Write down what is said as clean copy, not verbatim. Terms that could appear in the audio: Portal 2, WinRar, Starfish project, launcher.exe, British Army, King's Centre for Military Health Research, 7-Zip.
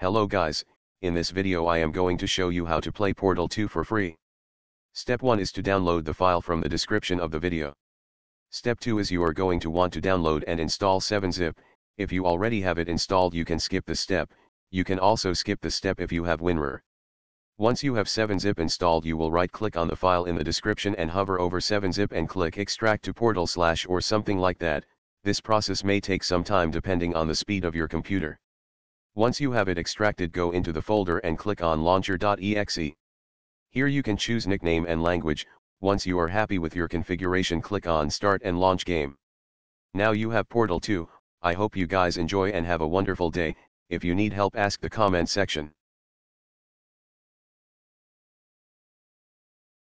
Hello guys, in this video I am going to show you how to play Portal 2 for free. Step 1 is to download the file from the description of the video. Step 2 is you are going to want to download and install 7-Zip, if you already have it installed you can skip this step, you can also skip this step if you have WinRar. Once you have 7-Zip installed you will right click on the file in the description and hover over 7-Zip and click extract to portal/ or something like that. This process may take some time depending on the speed of your computer. Once you have it extracted go into the folder and click on launcher.exe. Here you can choose nickname and language. Once you are happy with your configuration click on start and launch game. Now you have Portal 2, I hope you guys enjoy and have a wonderful day. If you need help ask the comment section.